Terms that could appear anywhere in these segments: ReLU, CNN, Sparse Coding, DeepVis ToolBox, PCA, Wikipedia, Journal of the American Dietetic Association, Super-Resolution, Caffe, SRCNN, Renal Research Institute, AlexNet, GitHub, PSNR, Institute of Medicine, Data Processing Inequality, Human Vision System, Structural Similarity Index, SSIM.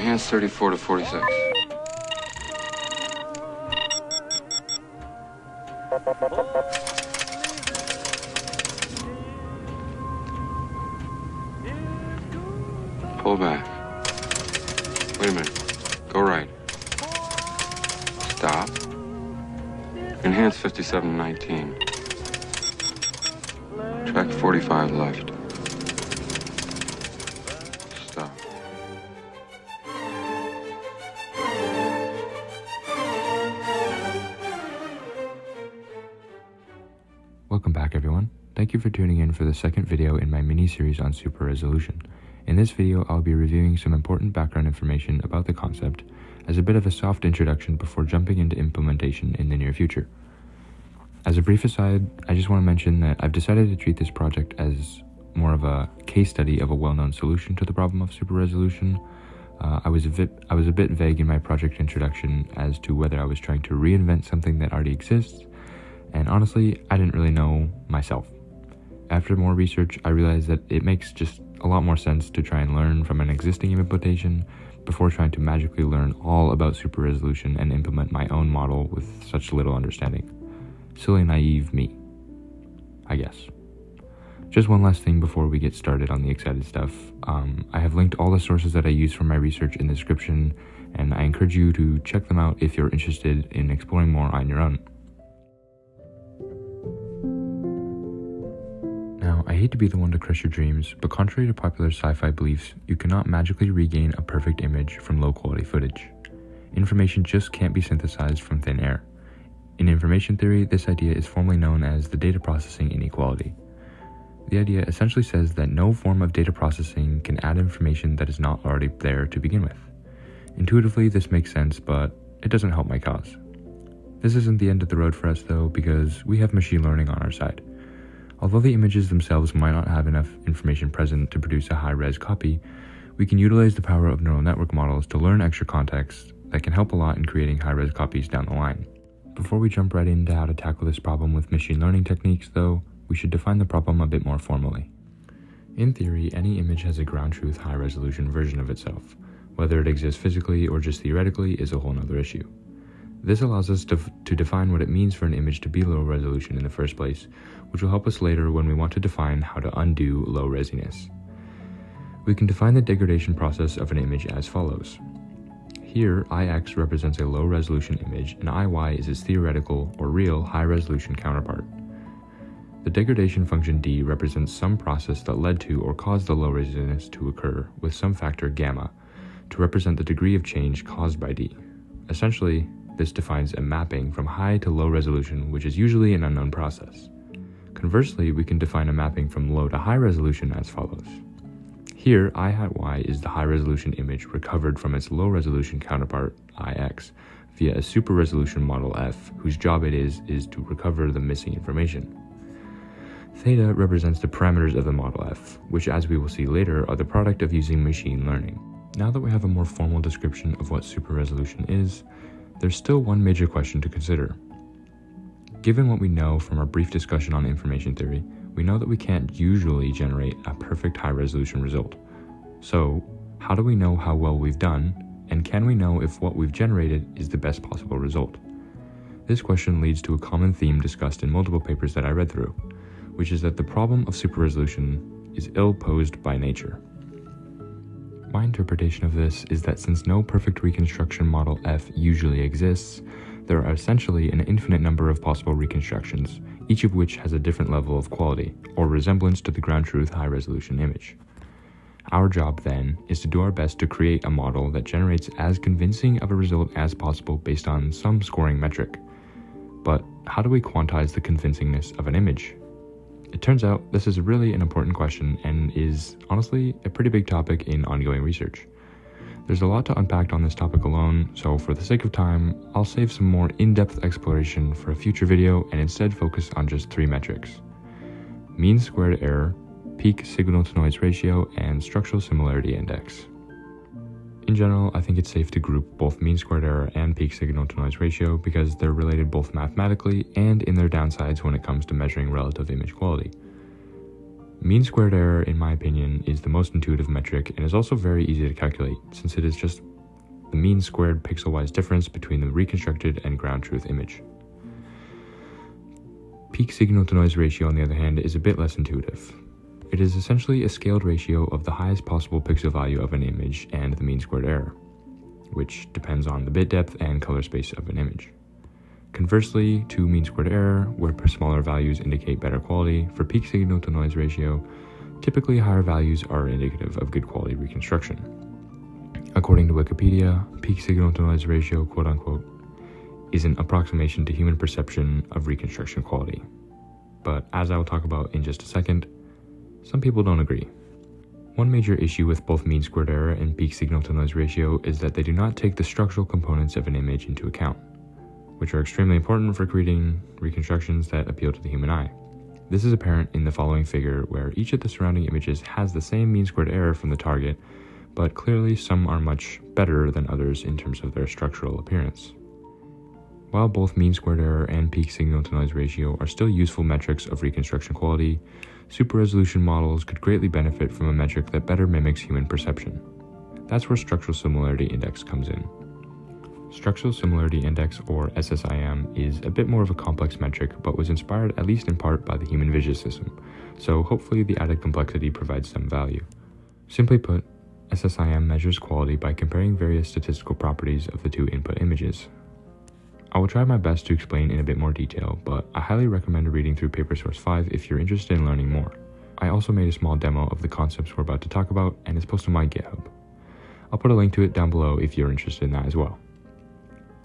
Enhance 34 to 46. Pull back. Wait a minute. Go right. Stop. Enhance 57 to 19. Track 45 left. Welcome back, everyone. Thank you for tuning in for the second video in my mini-series on super resolution. In this video, I'll be reviewing some important background information about the concept as a bit of a soft introduction before jumping into implementation in the near future. As a brief aside, I just want to mention that I've decided to treat this project as more of a case study of a well-known solution to the problem of super resolution. I was a bit vague in my project introduction as to whether I was trying to reinvent something that already exists, and honestly, I didn't really know myself. After more research, I realized that it makes just a lot more sense to try and learn from an existing implementation before trying to magically learn all about super resolution and implement my own model with such little understanding. Silly, naive me, I guess. Just one last thing before we get started on the excited stuff. I have linked all the sources that I use for my research in the description, and I encourage you to check them out if you're interested in exploring more on your own. Now, I hate to be the one to crush your dreams, but contrary to popular sci-fi beliefs, you cannot magically regain a perfect image from low-quality footage. Information just can't be synthesized from thin air. In information theory, this idea is formally known as the data processing inequality. The idea essentially says that no form of data processing can add information that is not already there to begin with. Intuitively, this makes sense, but it doesn't help my cause. This isn't the end of the road for us, though, because we have machine learning on our side. Although the images themselves might not have enough information present to produce a high-res copy, we can utilize the power of neural network models to learn extra context that can help a lot in creating high-res copies down the line. Before we jump right into how to tackle this problem with machine learning techniques, though, we should define the problem a bit more formally. In theory, any image has a ground-truth high-resolution version of itself. Whether it exists physically or just theoretically is a whole nother issue. This allows us to define what it means for an image to be low resolution in the first place, which will help us later when we want to define how to undo low resiness. We can define the degradation process of an image as follows. Here, IX represents a low resolution image and IY is its theoretical or real high resolution counterpart. The degradation function D represents some process that led to or caused the low resiness to occur with some factor gamma to represent the degree of change caused by D. Essentially, this defines a mapping from high to low resolution, which is usually an unknown process. Conversely, we can define a mapping from low to high resolution as follows. Here, I hat Y is the high resolution image recovered from its low resolution counterpart, IX, via a super resolution model F, whose job it is to recover the missing information. Theta represents the parameters of the model F, which, as we will see later, are the product of using machine learning. Now that we have a more formal description of what super resolution is, there's still one major question to consider. Given what we know from our brief discussion on information theory, we know that we can't usually generate a perfect high-resolution result. So, how do we know how well we've done, and can we know if what we've generated is the best possible result? This question leads to a common theme discussed in multiple papers that I read through, which is that the problem of super resolution is ill-posed by nature. My interpretation of this is that since no perfect reconstruction model F usually exists, there are essentially an infinite number of possible reconstructions, each of which has a different level of quality or resemblance to the ground truth high-resolution image. Our job, then, is to do our best to create a model that generates as convincing of a result as possible based on some scoring metric. But how do we quantize the convincingness of an image? It turns out this is really an important question and is, honestly, a pretty big topic in ongoing research. There's a lot to unpack on this topic alone, so for the sake of time, I'll save some more in-depth exploration for a future video and instead focus on just three metrics: mean squared error, peak signal-to-noise ratio, and structural similarity index. In general, I think it's safe to group both mean squared error and peak signal-to-noise ratio because they're related both mathematically and in their downsides when it comes to measuring relative image quality. Mean squared error, in my opinion, is the most intuitive metric and is also very easy to calculate, since it is just the mean squared pixel-wise difference between the reconstructed and ground truth image. Peak signal-to-noise ratio, on the other hand, is a bit less intuitive. It is essentially a scaled ratio of the highest possible pixel value of an image and the mean squared error, which depends on the bit depth and color space of an image. Conversely to mean squared error, where smaller values indicate better quality, for peak signal-to-noise ratio, typically higher values are indicative of good quality reconstruction. According to Wikipedia, peak signal-to-noise ratio, quote-unquote, is an approximation to human perception of reconstruction quality. But as I will talk about in just a second, some people don't agree. One major issue with both mean squared error and peak signal-to-noise ratio is that they do not take the structural components of an image into account, which are extremely important for creating reconstructions that appeal to the human eye. This is apparent in the following figure, where each of the surrounding images has the same mean squared error from the target, but clearly some are much better than others in terms of their structural appearance. While both mean squared error and peak signal-to-noise ratio are still useful metrics of reconstruction quality, super-resolution models could greatly benefit from a metric that better mimics human perception. That's where structural similarity index comes in. Structural Similarity Index, or SSIM, is a bit more of a complex metric, but was inspired at least in part by the human vision system, so hopefully the added complexity provides some value. Simply put, SSIM measures quality by comparing various statistical properties of the two input images. I will try my best to explain in a bit more detail, but I highly recommend reading through Paper Source 5 if you're interested in learning more. I also made a small demo of the concepts we're about to talk about, and it's posted on my GitHub. I'll put a link to it down below if you're interested in that as well.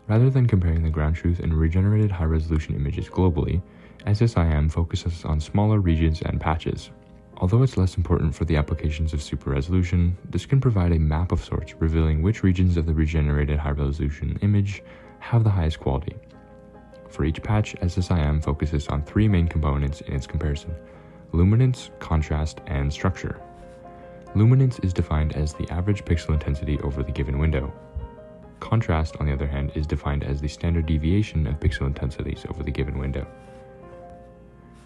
Rather than comparing the ground truth and regenerated high-resolution images globally, SSIM focuses on smaller regions and patches. Although it's less important for the applications of super-resolution, this can provide a map of sorts revealing which regions of the regenerated high-resolution image have the highest quality. For each patch, SSIM focuses on three main components in its comparison: luminance, contrast, and structure. Luminance is defined as the average pixel intensity over the given window. Contrast, on the other hand, is defined as the standard deviation of pixel intensities over the given window.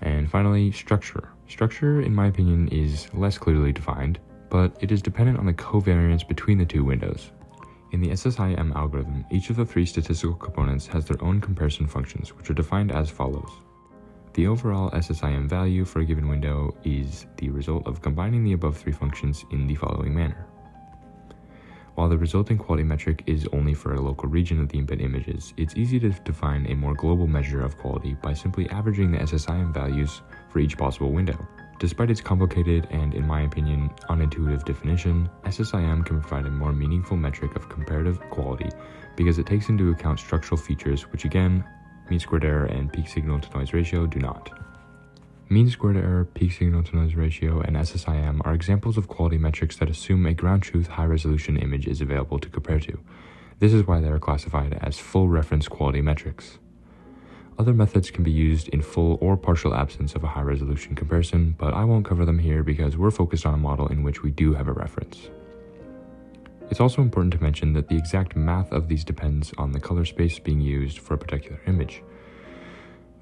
And finally, structure. Structure, in my opinion, is less clearly defined, but it is dependent on the covariance between the two windows. In the SSIM algorithm, each of the three statistical components has their own comparison functions, which are defined as follows. The overall SSIM value for a given window is the result of combining the above three functions in the following manner. While the resulting quality metric is only for a local region of the input images, it's easy to define a more global measure of quality by simply averaging the SSIM values for each possible window. Despite its complicated and, in my opinion, unintuitive definition, SSIM can provide a more meaningful metric of comparative quality because it takes into account structural features, which again, mean squared error and peak signal-to-noise ratio do not. Mean squared error, peak signal-to-noise ratio, and SSIM are examples of quality metrics that assume a ground-truth high-resolution image is available to compare to. This is why they are classified as full reference quality metrics. Other methods can be used in full or partial absence of a high-resolution comparison, but I won't cover them here because we're focused on a model in which we do have a reference. It's also important to mention that the exact math of these depends on the color space being used for a particular image.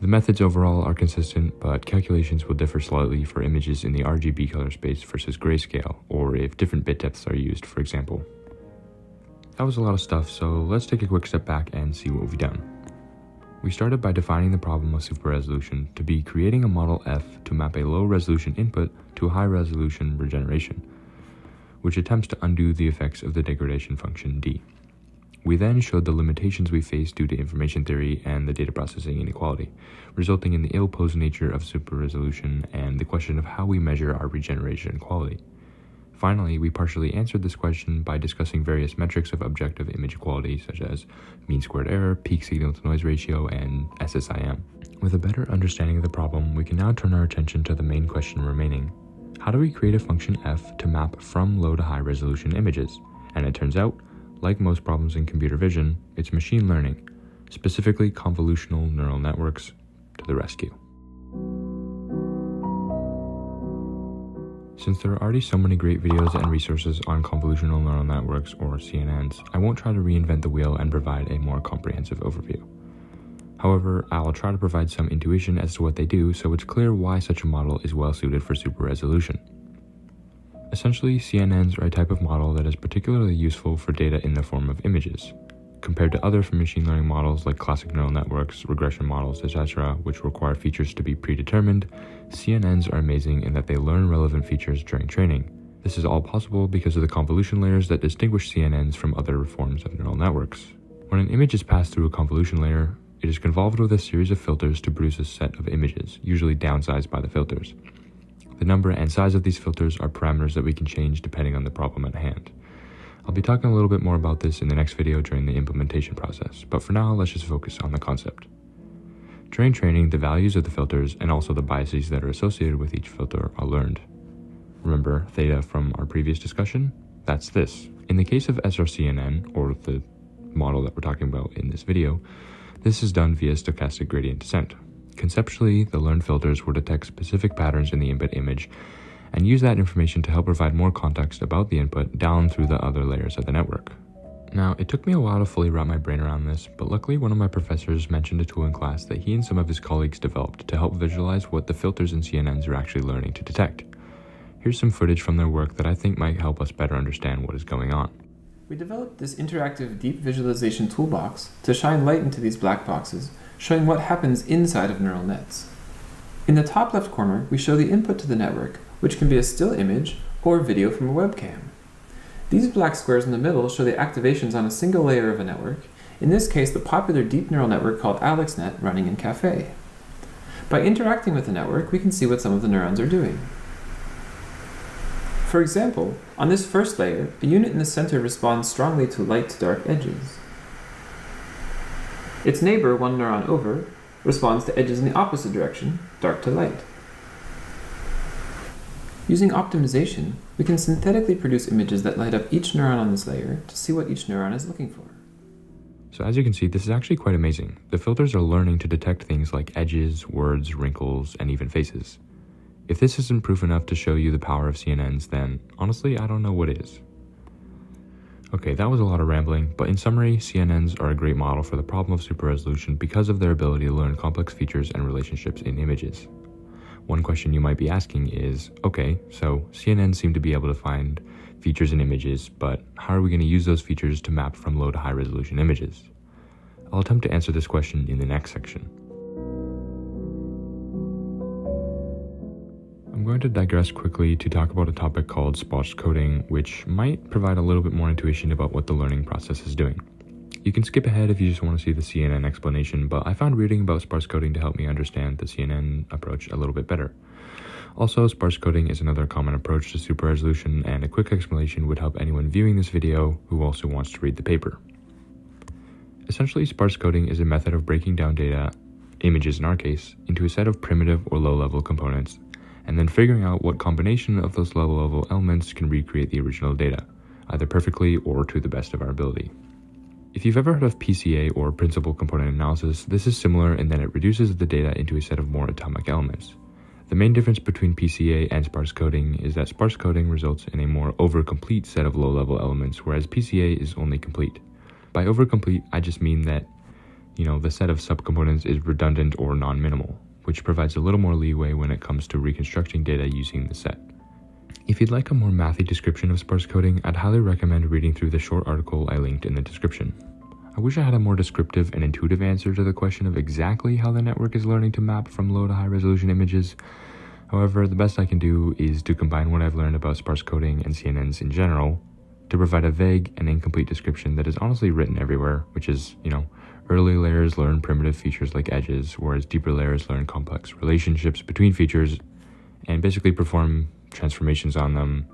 The methods overall are consistent, but calculations will differ slightly for images in the RGB color space versus grayscale, or if different bit depths are used, for example. That was a lot of stuff, so let's take a quick step back and see what we've done. We started by defining the problem of super-resolution to be creating a model F to map a low-resolution input to a high-resolution regeneration, which attempts to undo the effects of the degradation function D. We then showed the limitations we face due to information theory and the data processing inequality, resulting in the ill-posed nature of super-resolution and the question of how we measure our regeneration quality. Finally, we partially answered this question by discussing various metrics of objective image quality, such as mean squared error, peak signal-to-noise ratio, and SSIM. With a better understanding of the problem, we can now turn our attention to the main question remaining. How do we create a function f to map from low to high-resolution images? And it turns out, like most problems in computer vision, it's machine learning, specifically convolutional neural networks, to the rescue. Since there are already so many great videos and resources on convolutional neural networks, or CNNs, I won't try to reinvent the wheel and provide a more comprehensive overview. However, I'll try to provide some intuition as to what they do so it's clear why such a model is well suited for super resolution. Essentially, CNNs are a type of model that is particularly useful for data in the form of images, compared to other machine learning models like classic neural networks, regression models, etc., which require features to be predetermined. CNNs are amazing in that they learn relevant features during training. This is all possible because of the convolution layers that distinguish CNNs from other forms of neural networks. When an image is passed through a convolution layer, it is convolved with a series of filters to produce a set of images, usually downsized by the filters. The number and size of these filters are parameters that we can change depending on the problem at hand. I'll be talking a little bit more about this in the next video during the implementation process, but for now, let's just focus on the concept. During training, the values of the filters and also the biases that are associated with each filter are learned. Remember theta from our previous discussion? That's this. In the case of SRCNN, or the model that we're talking about in this video, this is done via stochastic gradient descent. Conceptually, the learned filters will detect specific patterns in the input image and use that information to help provide more context about the input down through the other layers of the network. Now, it took me a while to fully wrap my brain around this, but luckily one of my professors mentioned a tool in class that he and some of his colleagues developed to help visualize what the filters and CNNs are actually learning to detect. Here's some footage from their work that I think might help us better understand what is going on. We developed this interactive deep visualization toolbox to shine light into these black boxes, showing what happens inside of neural nets. In the top left corner, we show the input to the network, which can be a still image or video from a webcam. These black squares in the middle show the activations on a single layer of a network, in this case the popular deep neural network called AlexNet running in Caffe. By interacting with the network, we can see what some of the neurons are doing. For example, on this first layer, a unit in the center responds strongly to light to dark edges. Its neighbor, one neuron over, responds to edges in the opposite direction, dark to light. Using optimization, we can synthetically produce images that light up each neuron on this layer to see what each neuron is looking for. So as you can see, this is actually quite amazing. The filters are learning to detect things like edges, words, wrinkles, and even faces. If this isn't proof enough to show you the power of CNNs, then honestly, I don't know what is. Okay, that was a lot of rambling, but in summary, CNNs are a great model for the problem of super resolution because of their ability to learn complex features and relationships in images. One question you might be asking is, okay, so CNNs seem to be able to find features in images, but how are we going to use those features to map from low to high resolution images? I'll attempt to answer this question in the next section. I'm going to digress quickly to talk about a topic called spot coding, which might provide a little bit more intuition about what the learning process is doing. You can skip ahead if you just want to see the CNN explanation, but I found reading about sparse coding to help me understand the CNN approach a little bit better. Also, sparse coding is another common approach to super resolution, and a quick explanation would help anyone viewing this video who also wants to read the paper. Essentially, sparse coding is a method of breaking down data, images in our case, into a set of primitive or low-level components, and then figuring out what combination of those low-level elements can recreate the original data, either perfectly or to the best of our ability. If you've ever heard of PCA or principal component analysis, this is similar in that it reduces the data into a set of more atomic elements. The main difference between PCA and sparse coding is that sparse coding results in a more overcomplete set of low-level elements, whereas PCA is only complete. By overcomplete, I just mean that, the set of subcomponents is redundant or non-minimal, which provides a little more leeway when it comes to reconstructing data using the set. If you'd like a more mathy description of sparse coding, I'd highly recommend reading through the short article I linked in the description. I wish I had a more descriptive and intuitive answer to the question of exactly how the network is learning to map from low to high resolution images. However, the best I can do is to combine what I've learned about sparse coding and CNNs in general to provide a vague and incomplete description that is honestly written everywhere, which is, early layers learn primitive features like edges, whereas deeper layers learn complex relationships between features and basically perform transformations on them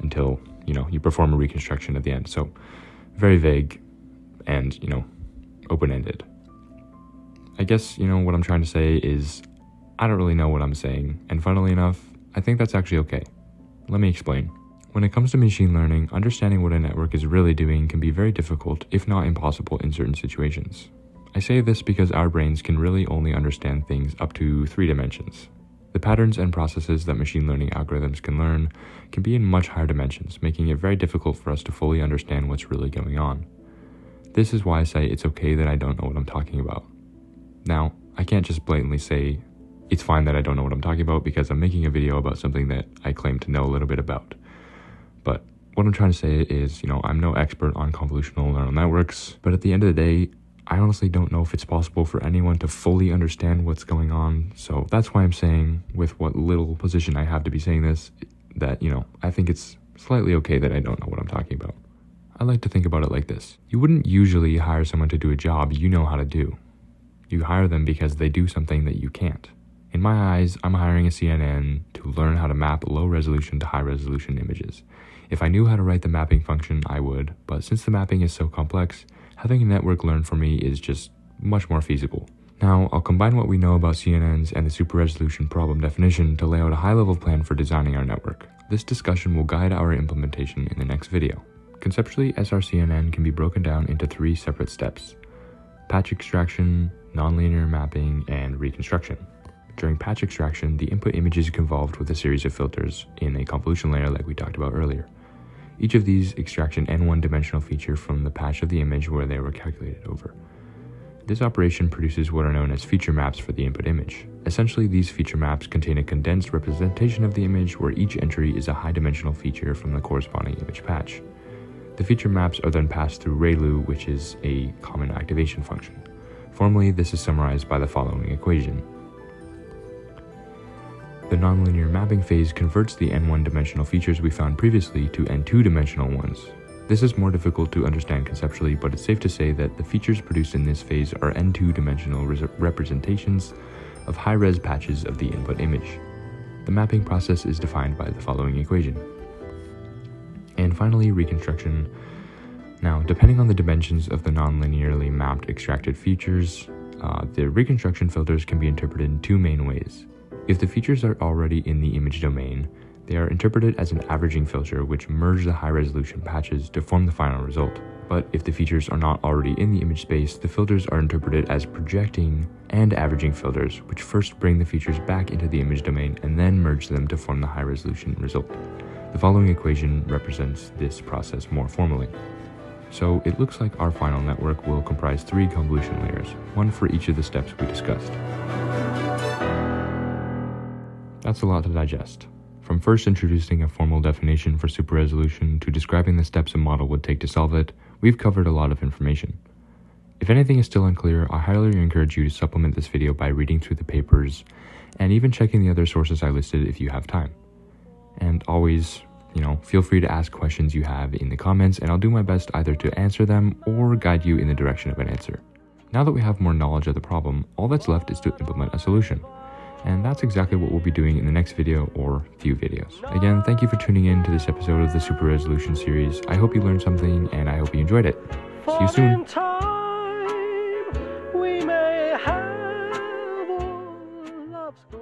until, you perform a reconstruction at the end. So very vague and, open-ended. I guess, what I'm trying to say is I don't really know what I'm saying. And funnily enough, I think that's actually okay. Let me explain. When it comes to machine learning, understanding what a network is really doing can be very difficult, if not impossible, in certain situations. I say this because our brains can really only understand things up to 3 dimensions. The patterns and processes that machine learning algorithms can learn can be in much higher dimensions, making it very difficult for us to fully understand what's really going on. This is why I say it's okay that I don't know what I'm talking about. Now, I can't just blatantly say it's fine that I don't know what I'm talking about because I'm making a video about something that I claim to know a little bit about. But what I'm trying to say is, I'm no expert on convolutional neural networks, but at the end of the day, I honestly don't know if it's possible for anyone to fully understand what's going on. So that's why I'm saying, with what little position I have to be saying this, that, I think it's slightly okay that I don't know what I'm talking about. I like to think about it like this. You wouldn't usually hire someone to do a job you know how to do. You hire them because they do something that you can't. In my eyes, I'm hiring a CNN to learn how to map low resolution to high resolution images. If I knew how to write the mapping function, I would, but since the mapping is so complex, having a network learn for me is just much more feasible. Now, I'll combine what we know about CNNs and the super resolution problem definition to lay out a high-level plan for designing our network. This discussion will guide our implementation in the next video. Conceptually, SRCNN can be broken down into three separate steps: patch extraction, nonlinear mapping, and reconstruction. During patch extraction, the input image is convolved with a series of filters in a convolution layer like we talked about earlier. Each of these extracts an one-dimensional feature from the patch of the image where they were calculated over. This operation produces what are known as feature maps for the input image. Essentially, these feature maps contain a condensed representation of the image where each entry is a high-dimensional feature from the corresponding image patch. The feature maps are then passed through ReLU, which is a common activation function. Formally, this is summarized by the following equation. The nonlinear mapping phase converts the n1-dimensional features we found previously to n2-dimensional ones. This is more difficult to understand conceptually, but it's safe to say that the features produced in this phase are n2-dimensional representations of high-res patches of the input image. The mapping process is defined by the following equation. And finally, reconstruction. Now, depending on the dimensions of the nonlinearly mapped extracted features, the reconstruction filters can be interpreted in two main ways. If the features are already in the image domain, they are interpreted as an averaging filter which merge the high-resolution patches to form the final result. But if the features are not already in the image space, the filters are interpreted as projecting and averaging filters, which first bring the features back into the image domain and then merge them to form the high-resolution result. The following equation represents this process more formally. So it looks like our final network will comprise three convolution layers, one for each of the steps we discussed. That's a lot to digest. From first introducing a formal definition for super resolution to describing the steps a model would take to solve it, we've covered a lot of information. If anything is still unclear, I highly encourage you to supplement this video by reading through the papers and even checking the other sources I listed if you have time. And always, feel free to ask questions you have in the comments, and I'll do my best either to answer them or guide you in the direction of an answer. Now that we have more knowledge of the problem, all that's left is to implement a solution. And that's exactly what we'll be doing in the next video or few videos. Again, thank you for tuning in to this episode of the Super Resolution series. I hope you learned something and I hope you enjoyed it. See you soon.